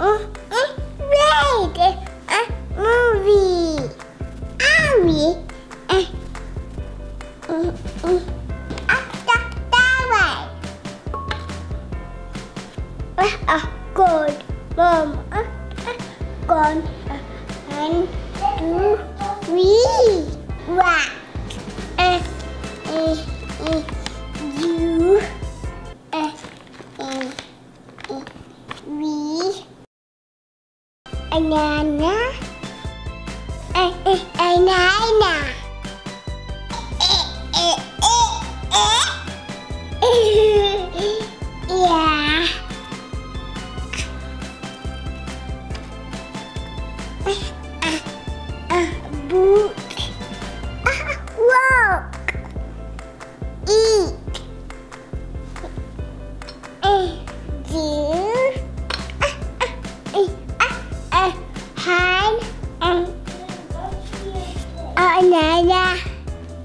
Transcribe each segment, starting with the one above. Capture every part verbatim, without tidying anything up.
uh, uh, read a movie. Are we? Uh, uh, uh, after that way. Uh, uh, good mom. Uh, uh, gone uh, and do we what? Uh, uh, uh, you. Uh, uh, uh, we. Anana. Uh, uh, anana. Uh, uh, uh, uh. Yeah. Uh, uh, uh, boot. Uh, walk. Eat. Uh, do. Banana,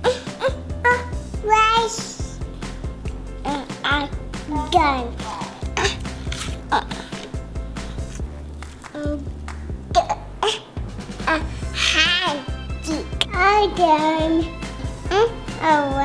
uh, uh, uh, rice, uh, uh, gun, uh, uh, uh, uh, hand, uh, gun, uh, uh,